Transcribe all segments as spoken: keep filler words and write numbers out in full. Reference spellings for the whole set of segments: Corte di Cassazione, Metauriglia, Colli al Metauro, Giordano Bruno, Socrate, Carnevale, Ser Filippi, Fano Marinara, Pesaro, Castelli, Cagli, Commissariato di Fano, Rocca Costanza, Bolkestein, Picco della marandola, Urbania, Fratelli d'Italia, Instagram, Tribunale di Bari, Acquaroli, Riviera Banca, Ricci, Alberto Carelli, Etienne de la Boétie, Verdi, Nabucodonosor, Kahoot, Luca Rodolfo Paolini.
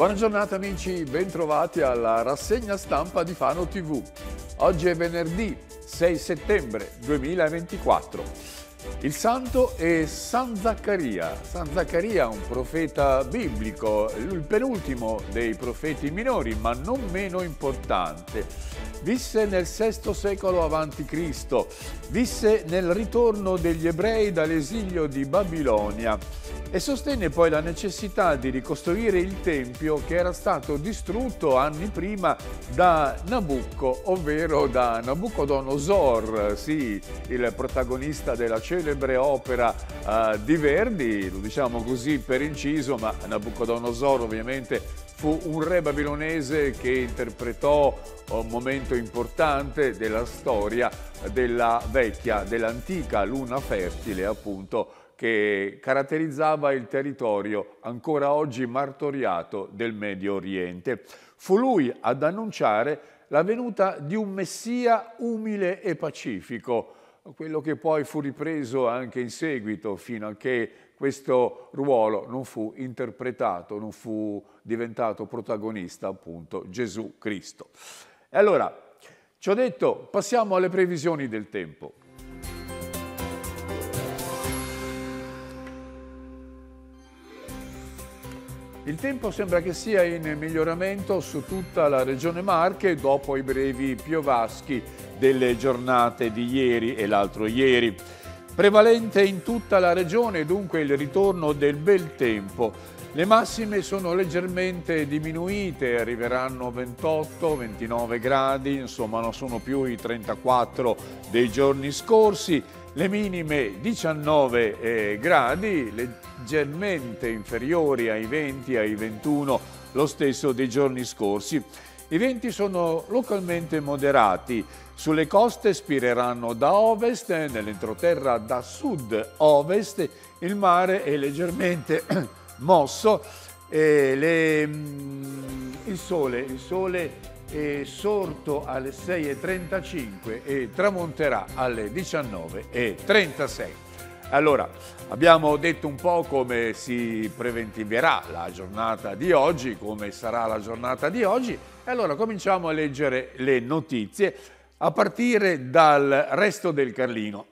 Buona giornata amici, bentrovati alla rassegna stampa di Fano tivù. Oggi è venerdì sei settembre duemilaventiquattro. Il santo è San Zaccaria. San Zaccaria, un profeta biblico, il penultimo dei profeti minori, ma non meno importante. Visse nel sesto secolo avanti Cristo, visse nel ritorno degli ebrei dall'esilio di Babilonia e sostenne poi la necessità di ricostruire il Tempio che era stato distrutto anni prima da Nabucco, ovvero da Nabucodonosor, sì, il protagonista della celebre opera uh, di Verdi, lo diciamo così per inciso, ma Nabucodonosor ovviamente fu un re babilonese che interpretò un momento importante della storia della vecchia, dell'antica luna fertile, appunto, che caratterizzava il territorio ancora oggi martoriato del Medio Oriente. Fu lui ad annunciare la venuta di un messia umile e pacifico, quello che poi fu ripreso anche in seguito fino a che questo ruolo non fu interpretato, non fu diventato protagonista, appunto, Gesù Cristo. E allora, ci ho detto, passiamo alle previsioni del tempo. Il tempo sembra che sia in miglioramento su tutta la regione Marche dopo i brevi piovaschi delle giornate di ieri e l'altro ieri. Prevalente in tutta la regione dunque il ritorno del bel tempo. Le massime sono leggermente diminuite, arriveranno a ventotto ventinove gradi, insomma non sono più i trentaquattro dei giorni scorsi. Le minime diciannove eh, gradi, leggermente inferiori ai venti, ai ventuno, lo stesso dei giorni scorsi. I venti sono localmente moderati. Sulle coste spireranno da ovest, nell'entroterra da sud-ovest, il mare è leggermente mosso, e le, mm, il sole, il sole è sorto alle sei e trentacinque e tramonterà alle diciannove e trentasei. Allora, abbiamo detto un po' come si preventiverà la giornata di oggi, come sarà la giornata di oggi, e allora cominciamo a leggere le notizie. A partire dal Resto del Carlino.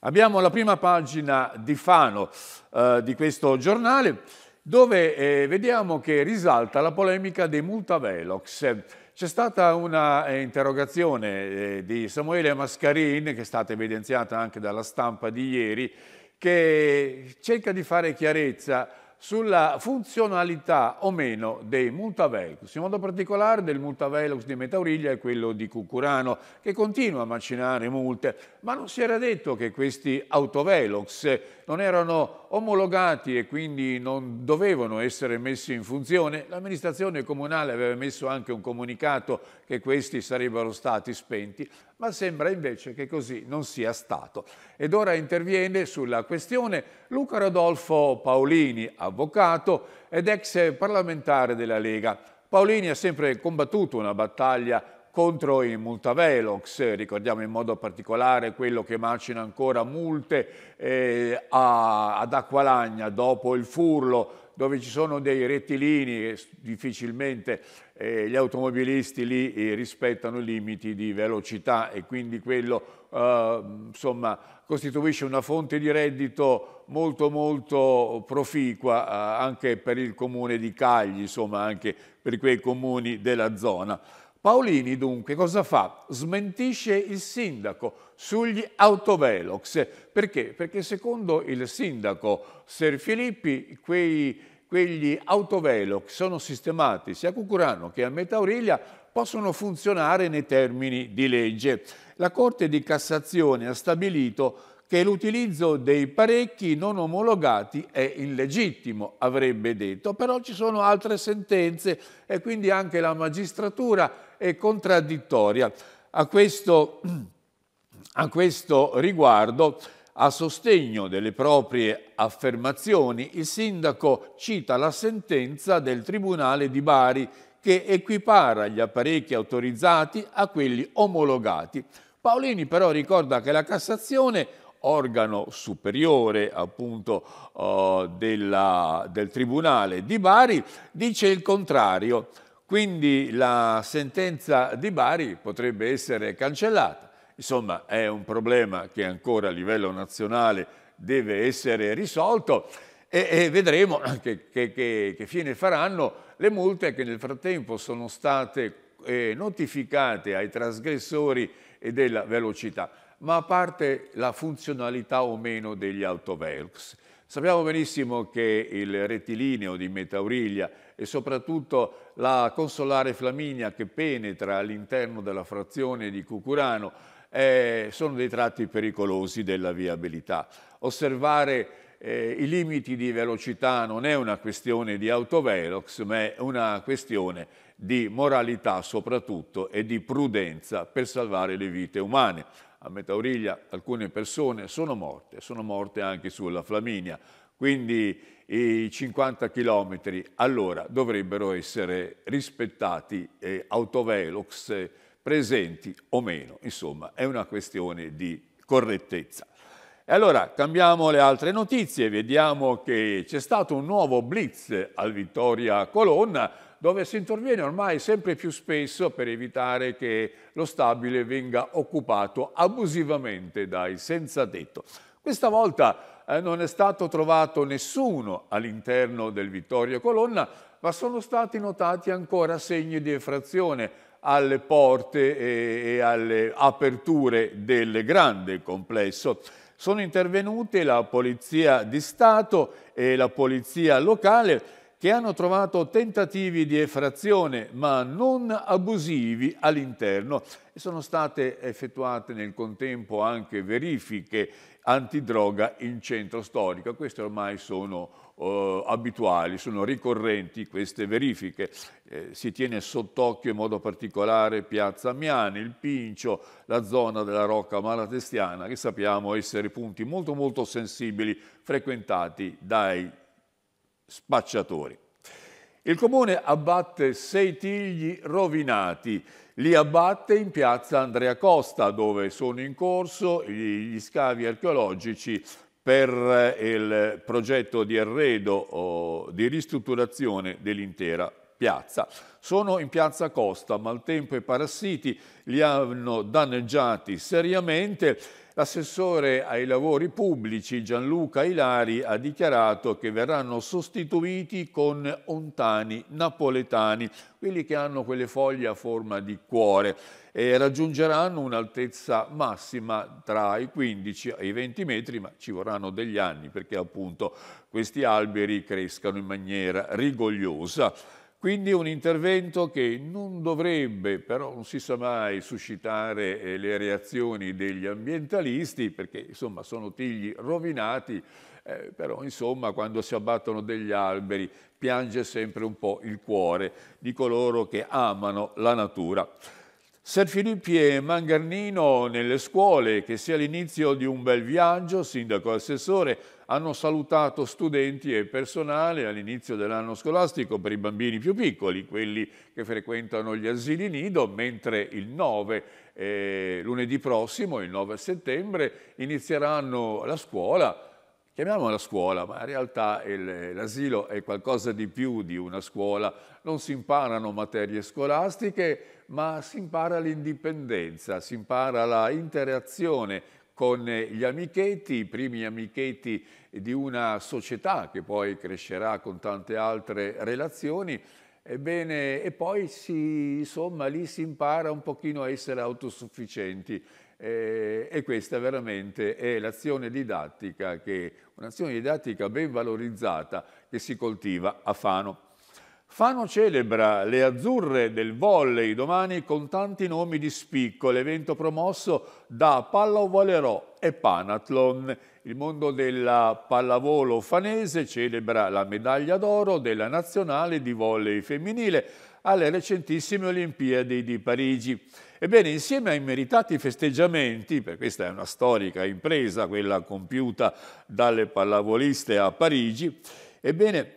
Abbiamo la prima pagina di Fano eh, di questo giornale dove eh, vediamo che risalta la polemica dei multavelox. C'è stata una eh, interrogazione eh, di Samuele Mascarin, che è stata evidenziata anche dalla stampa di ieri, che cerca di fare chiarezza sulla funzionalità o meno dei multavelox, in modo particolare del multavelox di Metauriglia e quello di Cucurano, che continua a macinare multe, ma non si era detto che questi autovelox non erano omologati e quindi non dovevano essere messi in funzione. L'amministrazione comunale aveva messo anche un comunicato che questi sarebbero stati spenti, ma sembra invece che così non sia stato. Ed ora interviene sulla questione Luca Rodolfo Paolini, avvocato ed ex parlamentare della Lega. Paolini ha sempre combattuto una battaglia contro i multavelox, ricordiamo in modo particolare quello che macina ancora multe eh, a, ad Acqualagna dopo il furlo, dove ci sono dei rettilini e difficilmente eh, gli automobilisti lì eh, rispettano i limiti di velocità e quindi quello eh, insomma, costituisce una fonte di reddito molto molto proficua eh, anche per il comune di Cagli, insomma anche per quei comuni della zona. Paolini dunque cosa fa? Smentisce il sindaco sugli autovelox. Perché? Perché secondo il sindaco Ser Filippi quei, quegli autovelox sono sistemati sia a Cucurano che a Metauriglia, possono funzionare nei termini di legge. La Corte di Cassazione ha stabilito che l'utilizzo dei parecchi non omologati è illegittimo, avrebbe detto, però ci sono altre sentenze e quindi anche la magistratura è contraddittoria. A questo, a questo riguardo, a sostegno delle proprie affermazioni, il sindaco cita la sentenza del Tribunale di Bari che equipara gli apparecchi autorizzati a quelli omologati. Paolini però ricorda che la Cassazione organo superiore appunto eh, della, del Tribunale di Bari, dice il contrario. Quindi la sentenza di Bari potrebbe essere cancellata. Insomma, è un problema che ancora a livello nazionale deve essere risolto e, e vedremo che, che, che, che fine faranno le multe che nel frattempo sono state eh, notificate ai trasgressori e della velocità. Ma a parte la funzionalità o meno degli autovelox, sappiamo benissimo che il rettilineo di Metauriglia e soprattutto la consolare Flaminia che penetra all'interno della frazione di Cucurano eh, sono dei tratti pericolosi della viabilità. Osservare eh, i limiti di velocità non è una questione di autovelox, ma è una questione di moralità soprattutto e di prudenza per salvare le vite umane. A Metauriglia alcune persone sono morte, sono morte anche sulla Flaminia, quindi i cinquanta chilometri all'ora dovrebbero essere rispettati, eh, autovelox eh, presenti o meno. Insomma, è una questione di correttezza. E allora cambiamo le altre notizie, vediamo che c'è stato un nuovo blitz al Vittoria Colonna, dove si interviene ormai sempre più spesso per evitare che lo stabile venga occupato abusivamente dai senza tetto. Questa volta eh, non è stato trovato nessuno all'interno del Vittoria Colonna, ma sono stati notati ancora segni di effrazione alle porte e, e alle aperture del grande complesso. Sono intervenute la Polizia di Stato e la Polizia locale, che hanno trovato tentativi di effrazione ma non abusivi all'interno, e sono state effettuate nel contempo anche verifiche antidroga in centro storico. Queste ormai sono eh, abituali, sono ricorrenti queste verifiche. Eh, si tiene sott'occhio in modo particolare Piazza Miani, il Pincio, la zona della Rocca Malatestiana, che sappiamo essere punti molto molto sensibili frequentati dai spacciatori. Il comune abbatte sei tigli rovinati, li abbatte in piazza Andrea Costa, dove sono in corso gli scavi archeologici per il progetto di arredo o di ristrutturazione dell'intera piazza. Sono in piazza Costa, maltempo e parassiti li hanno danneggiati seriamente. L'assessore ai lavori pubblici Gianluca Ilari ha dichiarato che verranno sostituiti con ontani napoletani, quelli che hanno quelle foglie a forma di cuore, e raggiungeranno un'altezza massima tra i quindici e i venti metri, ma ci vorranno degli anni perché appunto questi alberi crescano in maniera rigogliosa. Quindi un intervento che non dovrebbe, però non si sa mai, suscitare le reazioni degli ambientalisti, perché insomma sono tigli rovinati, eh, però insomma quando si abbattono degli alberi piange sempre un po' il cuore di coloro che amano la natura. Ser Filippi e Mangarnino nelle scuole, che sia l'inizio di un bel viaggio, sindaco e assessore hanno salutato studenti e personale all'inizio dell'anno scolastico per i bambini più piccoli, quelli che frequentano gli asili nido, mentre il nove eh, lunedì prossimo, il nove settembre, inizieranno la scuola. Chiamiamola scuola, ma in realtà l'asilo è qualcosa di più di una scuola. Non si imparano materie scolastiche, ma si impara l'indipendenza, si impara la interazione con gli amichetti, i primi amichetti di una società che poi crescerà con tante altre relazioni. Ebbene, e poi si, insomma, lì si impara un pochino a essere autosufficienti. Eh, e questa veramente è l'azione didattica, che, un'azione didattica ben valorizzata che si coltiva a Fano. Fano celebra le azzurre del volley domani con tanti nomi di spicco, l'evento promosso da Pallavolero e Panathlon. Il mondo della pallavolo fanese celebra la medaglia d'oro della nazionale di volley femminile alle recentissime Olimpiadi di Parigi. Ebbene, insieme ai meritati festeggiamenti, per questa è una storica impresa quella compiuta dalle pallavoliste a Parigi, ebbene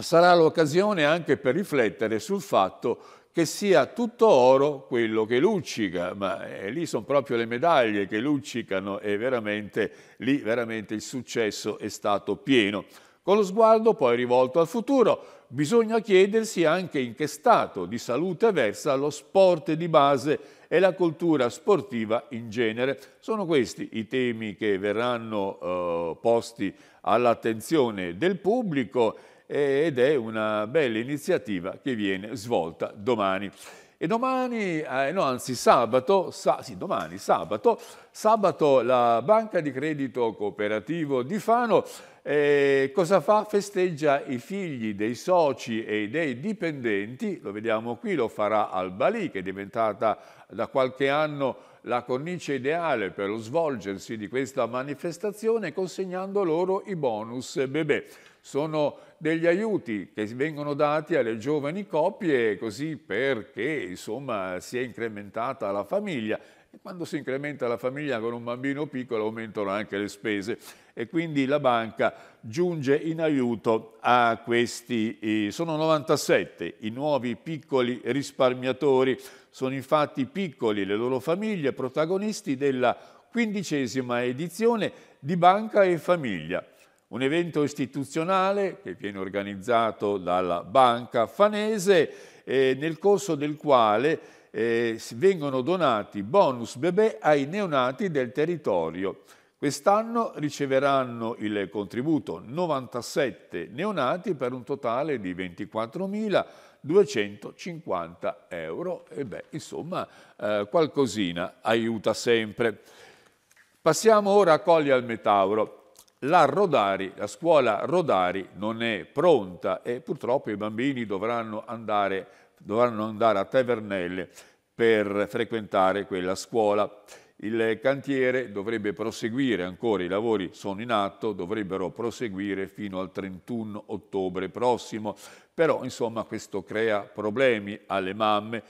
sarà l'occasione anche per riflettere sul fatto che sia tutto oro quello che luccica, ma eh, lì sono proprio le medaglie che luccicano e veramente lì veramente il successo è stato pieno. Con lo sguardo poi rivolto al futuro, bisogna chiedersi anche in che stato di salute versa lo sport di base e la cultura sportiva in genere. Sono questi i temi che verranno eh, posti all'attenzione del pubblico ed è una bella iniziativa che viene svolta domani. E domani, eh, no, anzi sabato, sa, sì, domani, sabato, sabato la Banca di Credito Cooperativo di Fano eh, cosa fa? Festeggia i figli dei soci e dei dipendenti, lo vediamo qui, lo farà Albalì, che è diventata da qualche anno la cornice ideale per lo svolgersi di questa manifestazione, consegnando loro i bonus bebè. Sono degli aiuti che vengono dati alle giovani coppie così perché insomma si è incrementata la famiglia e quando si incrementa la famiglia con un bambino piccolo aumentano anche le spese e quindi la banca giunge in aiuto a questi. Sono novantasette i nuovi piccoli risparmiatori, sono infatti piccoli le loro famiglie protagonisti della quindicesima edizione di Banca e Famiglia. Un evento istituzionale che viene organizzato dalla Banca Fanese, eh, nel corso del quale eh, vengono donati bonus bebè ai neonati del territorio. Quest'anno riceveranno il contributo novantasette neonati per un totale di ventiquattromiladuecentocinquanta euro. E beh, insomma, eh, qualcosina aiuta sempre. Passiamo ora a Colli al Metauro. La Rodari, la scuola Rodari non è pronta e purtroppo i bambini dovranno andare, dovranno andare a Tavernelle per frequentare quella scuola. Il cantiere dovrebbe proseguire, ancora i lavori sono in atto, dovrebbero proseguire fino al trentuno ottobre prossimo, però insomma questo crea problemi alle mamme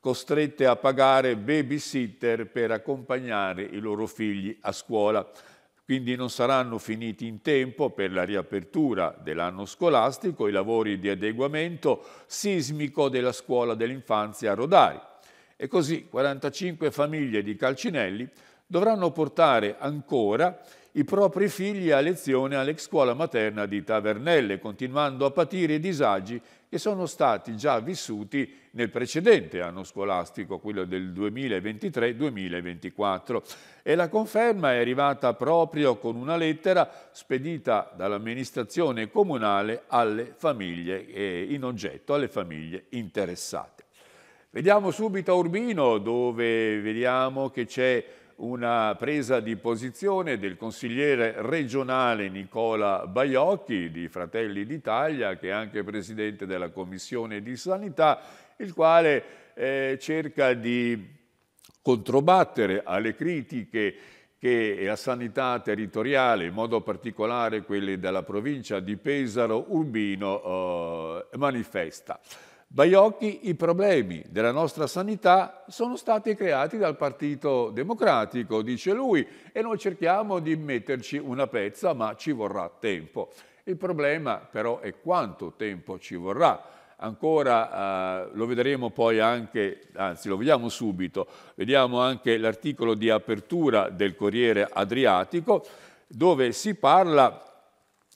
costrette a pagare babysitter per accompagnare i loro figli a scuola. Quindi non saranno finiti in tempo per la riapertura dell'anno scolastico i lavori di adeguamento sismico della scuola dell'infanzia a Rodari. E così quarantacinque famiglie di Calcinelli dovranno portare ancora i propri figli a lezione all'ex scuola materna di Tavernelle, continuando a patire i disagi che sono stati già vissuti nel precedente anno scolastico, quello del duemilaventitré duemilaventiquattro. E la conferma è arrivata proprio con una lettera spedita dall'amministrazione comunale alle famiglie in oggetto, alle famiglie interessate. Vediamo subito a Urbino, dove vediamo che c'è una presa di posizione del consigliere regionale Nicola Baiocchi di Fratelli d'Italia, che è anche presidente della Commissione di Sanità, il quale eh, cerca di controbattere alle critiche che la sanità territoriale, in modo particolare quelle della provincia di Pesaro, Urbino, eh, manifesta. Baiocchi, i problemi della nostra sanità sono stati creati dal Partito Democratico, dice lui, e noi cerchiamo di metterci una pezza, ma ci vorrà tempo. Il problema però è quanto tempo ci vorrà. Ancora eh, lo vedremo poi anche, anzi lo vediamo subito, vediamo anche l'articolo di apertura del Corriere Adriatico, dove si parla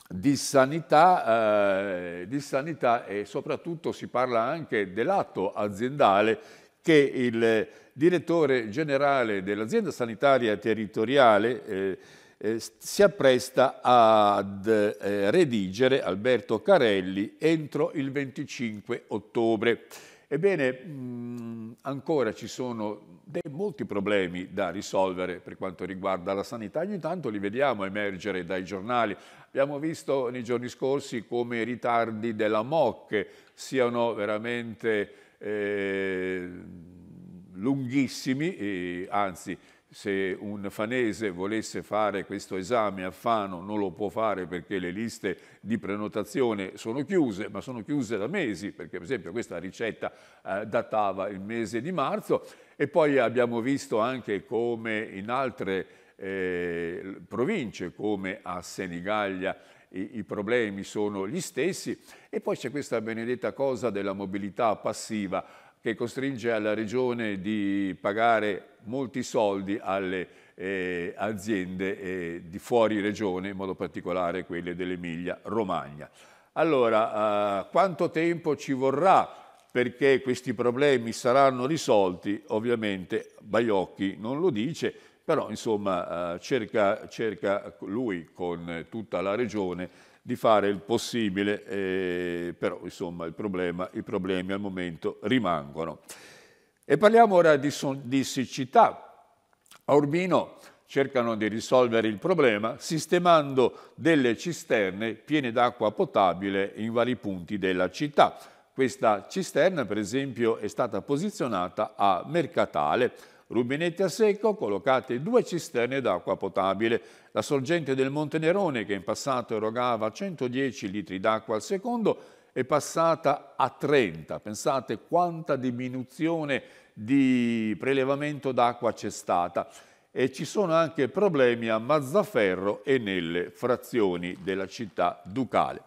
Di sanità, eh, di sanità e soprattutto si parla anche dell'atto aziendale che il direttore generale dell'azienda sanitaria territoriale eh, eh, si appresta ad eh, redigere, Alberto Carelli, entro il venticinque ottobre. Ebbene, mh, ancora ci sono dei, molti problemi da risolvere per quanto riguarda la sanità. Ogni tanto li vediamo emergere dai giornali. Abbiamo visto nei giorni scorsi come i ritardi della M O C siano veramente eh, lunghissimi, e, anzi se un fanese volesse fare questo esame a Fano non lo può fare perché le liste di prenotazione sono chiuse, ma sono chiuse da mesi, perché per esempio questa ricetta eh, datava il mese di marzo. E poi abbiamo visto anche come in altre eh, province, come a Senigallia, i, i problemi sono gli stessi. E poi c'è questa benedetta cosa della mobilità passiva, che costringe alla regione di pagare molti soldi alle eh, aziende eh, di fuori regione, in modo particolare quelle dell'Emilia Romagna. Allora, eh, quanto tempo ci vorrà perché questi problemi saranno risolti? Ovviamente Baiocchi non lo dice, però insomma eh, cerca, cerca lui con tutta la regione di fare il possibile, eh, però insomma il problema, i problemi al momento rimangono. E parliamo ora di, di siccità. A Urbino cercano di risolvere il problema sistemando delle cisterne piene d'acqua potabile in vari punti della città. Questa cisterna, per esempio, è stata posizionata a Mercatale. Rubinetti a secco, collocate due cisterne d'acqua potabile. La sorgente del Monte Nerone, che in passato erogava centodieci litri d'acqua al secondo, è passata a trenta. Pensate quanta diminuzione di prelevamento d'acqua c'è stata. E ci sono anche problemi a Mazzaferro e nelle frazioni della città ducale.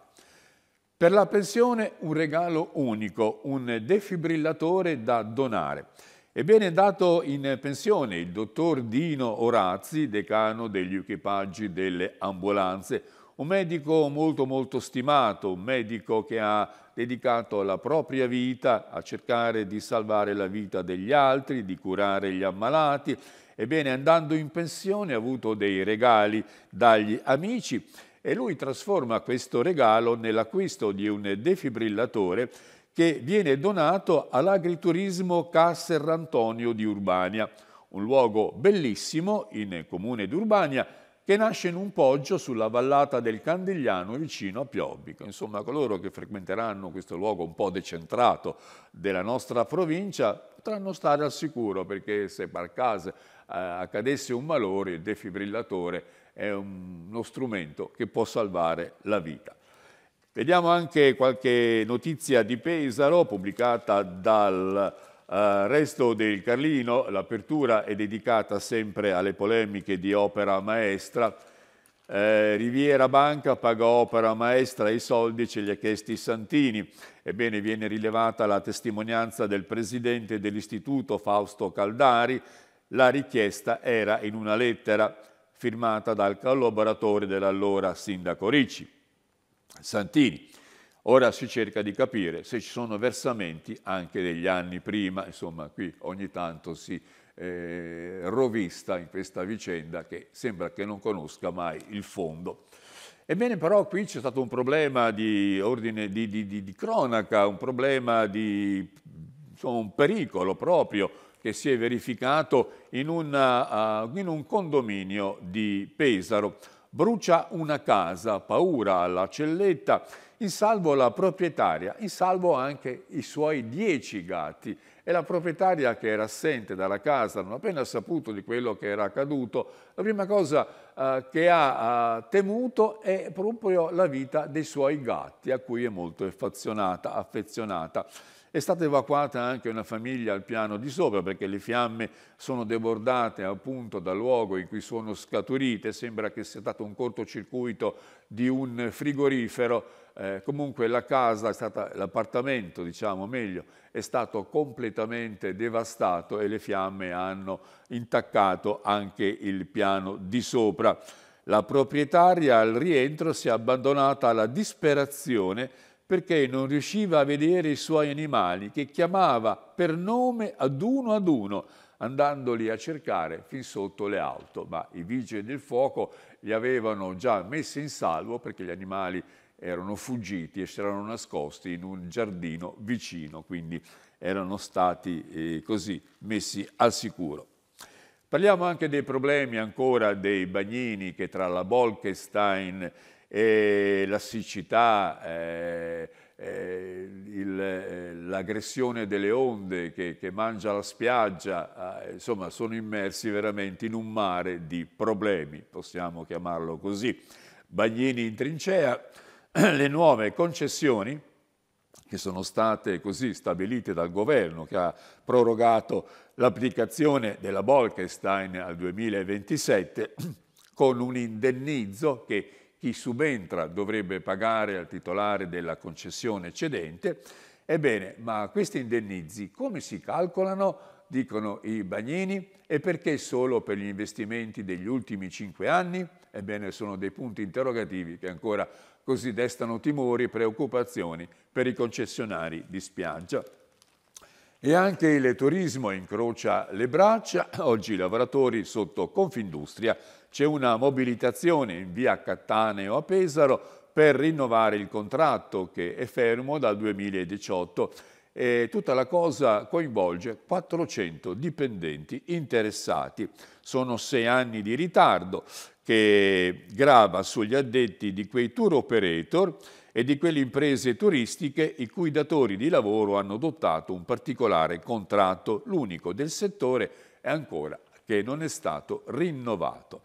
Per la pensione un regalo unico, un defibrillatore da donare. Ebbene, dato in pensione il dottor Dino Orazzi, decano degli equipaggi delle ambulanze, un medico molto molto stimato, un medico che ha dedicato la propria vita a cercare di salvare la vita degli altri, di curare gli ammalati. Ebbene, andando in pensione ha avuto dei regali dagli amici e lui trasforma questo regalo nell'acquisto di un defibrillatore che viene donato all'agriturismo Ca Serrantonio di Urbania, un luogo bellissimo in comune di Urbania che nasce in un poggio sulla vallata del Candigliano vicino a Piobbico. Insomma, coloro che frequenteranno questo luogo un po' decentrato della nostra provincia potranno stare al sicuro, perché se per caso eh, accadesse un malore, il defibrillatore è un, uno strumento che può salvare la vita. Vediamo anche qualche notizia di Pesaro pubblicata dal uh, Resto del Carlino. L'apertura è dedicata sempre alle polemiche di Opera Maestra. Eh, Riviera Banca paga Opera Maestra, i soldi ce li ha chiesti Santini. Ebbene, viene rilevata la testimonianza del presidente dell'istituto Fausto Caldari. La richiesta era in una lettera firmata dal collaboratore dell'allora sindaco Ricci. Santini. Ora si cerca di capire se ci sono versamenti anche degli anni prima. Insomma, qui ogni tanto si eh, rovista in questa vicenda che sembra che non conosca mai il fondo. Ebbene, però qui c'è stato un problema di ordine di, di, di, di cronaca, un problema di insomma, un pericolo proprio che si è verificato in, una, uh, in un condominio di Pesaro. Brucia una casa, paura alla celletta, in salvo la proprietaria, in salvo anche i suoi dieci gatti. E la proprietaria, che era assente dalla casa, non appena saputo di quello che era accaduto, la prima cosa eh, che ha eh, temuto è proprio la vita dei suoi gatti, a cui è molto affezionata. affezionata. È stata evacuata anche una famiglia al piano di sopra, perché le fiamme sono debordate appunto dal luogo in cui sono scaturite. Sembra che sia stato un cortocircuito di un frigorifero. Eh, comunque la casa, l'appartamento diciamo meglio, è stato completamente devastato e le fiamme hanno intaccato anche il piano di sopra. La proprietaria al rientro si è abbandonata alla disperazione perché non riusciva a vedere i suoi animali, che chiamava per nome ad uno ad uno, andandoli a cercare fin sotto le auto. Ma i vigili del fuoco li avevano già messi in salvo, perché gli animali erano fuggiti e si erano nascosti in un giardino vicino, quindi erano stati eh, così messi al sicuro. Parliamo anche dei problemi ancora dei bagnini, che tra la Bolkestein e la siccità, eh, eh, l'aggressione eh, delle onde che, che mangia la spiaggia, eh, insomma sono immersi veramente in un mare di problemi, possiamo chiamarlo così. Bagnini in trincea, le nuove concessioni che sono state così stabilite dal governo, che ha prorogato l'applicazione della Bolkestein al duemilaventisette con un indennizzo che chi subentra dovrebbe pagare al titolare della concessione cedente, Ebbene, ma questi indennizi come si calcolano, dicono i bagnini, e perché solo per gli investimenti degli ultimi cinque anni? Ebbene, sono dei punti interrogativi che ancora così destano timori e preoccupazioni per i concessionari di spiaggia. E anche il turismo incrocia le braccia, oggi i lavoratori sotto Confindustria, c'è una mobilitazione in via Cattaneo a Pesaro per rinnovare il contratto che è fermo dal duemiladiciotto. E tutta la cosa coinvolge quattrocento dipendenti interessati. Sono sei anni di ritardo che grava sugli addetti di quei tour operator e di quelle imprese turistiche i cui datori di lavoro hanno adottato un particolare contratto, l'unico del settore, e ancora che non è stato rinnovato.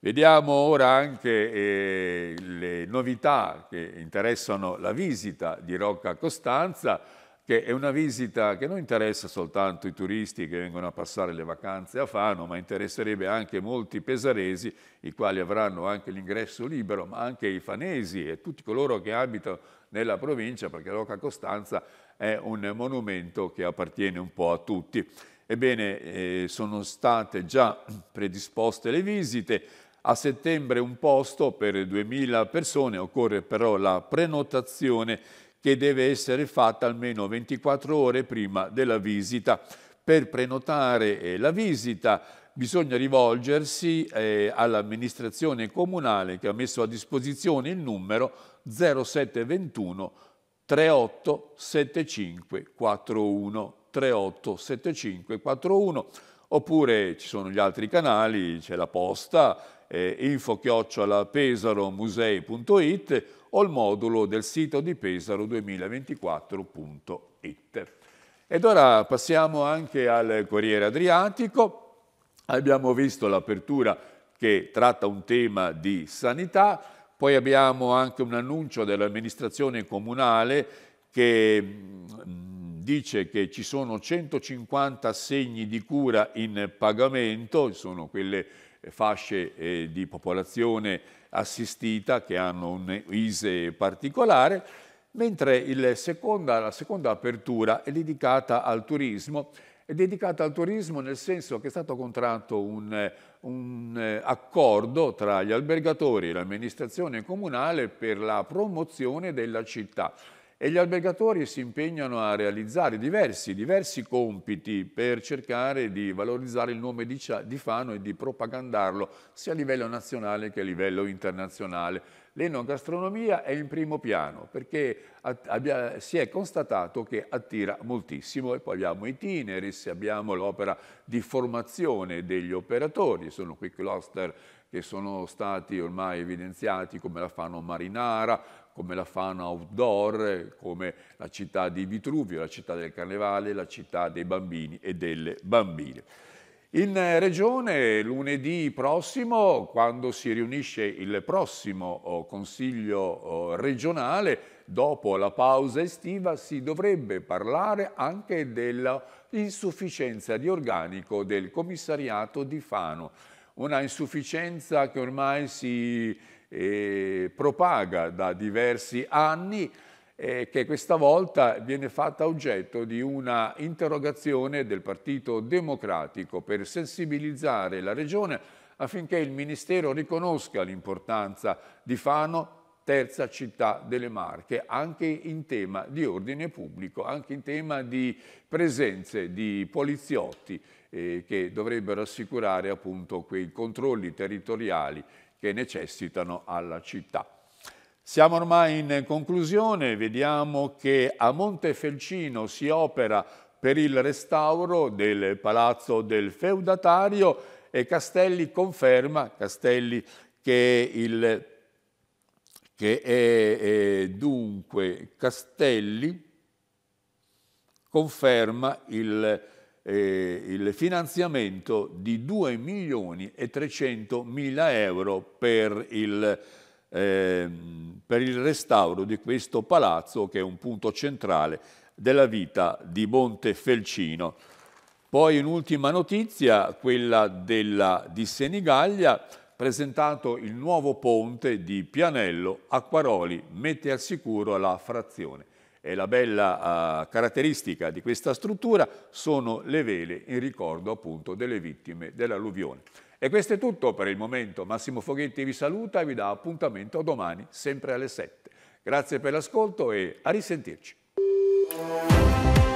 Vediamo ora anche eh, le novità che interessano la visita di Rocca Costanza, che è una visita che non interessa soltanto i turisti che vengono a passare le vacanze a Fano, ma interesserebbe anche molti pesaresi, i quali avranno anche l'ingresso libero, ma anche i fanesi e tutti coloro che abitano nella provincia, perché Rocca Costanza è un monumento che appartiene un po' a tutti. Ebbene, eh, sono state già predisposte le visite. A settembre un posto per duemila persone, occorre però la prenotazione, che deve essere fatta almeno ventiquattro ore prima della visita. Per prenotare la visita bisogna rivolgersi eh, all'amministrazione comunale che ha messo a disposizione il numero zero sette due uno trentotto settantacinque quarantuno, trentotto settantacinque quarantuno, oppure ci sono gli altri canali, c'è la posta, eh, info chiocciola pesaro musei punto it, o il modulo del sito di pesaro duemilaventiquattro punto it. Ed ora passiamo anche al Corriere Adriatico. Abbiamo visto l'apertura che tratta un tema di sanità, poi abbiamo anche un annuncio dell'amministrazione comunale che mh, dice che ci sono centocinquanta assegni di cura in pagamento, sono quelle fasce eh, di popolazione assistita che hanno un I S E E particolare, mentre il seconda, la seconda apertura è dedicata al turismo, è dedicata al turismo nel senso che è stato contratto un, un accordo tra gli albergatori e l'amministrazione comunale per la promozione della città, e gli albergatori si impegnano a realizzare diversi, diversi compiti per cercare di valorizzare il nome di, di Fano e di propagandarlo sia a livello nazionale che a livello internazionale. L'enogastronomia è in primo piano perché abbia, si è constatato che attira moltissimo, e poi abbiamo i Tineris, abbiamo l'opera di formazione degli operatori, sono quei cluster che sono stati ormai evidenziati come la Fano Marinara, come la Fano Outdoor, come la città di Vitruvio, la città del Carnevale, la città dei bambini e delle bambine. In Regione lunedì prossimo, quando si riunisce il prossimo Consiglio regionale, dopo la pausa estiva si dovrebbe parlare anche dell'insufficienza di organico del commissariato di Fano, una insufficienza che ormai si... e propaga da diversi anni, eh, che questa volta viene fatta oggetto di una interrogazione del Partito Democratico per sensibilizzare la Regione affinché il Ministero riconosca l'importanza di Fano, terza città delle Marche, anche in tema di ordine pubblico, anche in tema di presenze di poliziotti eh, che dovrebbero assicurare appunto quei controlli territoriali che necessitano alla città. Siamo ormai in conclusione, vediamo che a Montefelcino si opera per il restauro del palazzo del feudatario e Castelli conferma, Castelli che, il, che è, è dunque Castelli conferma il Eh, il finanziamento di due milioni e trecentomila euro per il, eh, per il restauro di questo palazzo che è un punto centrale della vita di Montefelcino. Poi un'ultima notizia, quella della, di Senigallia, presentato il nuovo ponte di Pianello, Acquaroli mette al sicuro la frazione. E la bella uh, caratteristica di questa struttura sono le vele in ricordo appunto delle vittime dell'alluvione. E questo è tutto per il momento. Massimo Foghetti vi saluta e vi dà appuntamento domani sempre alle sette. Grazie per l'ascolto e a risentirci.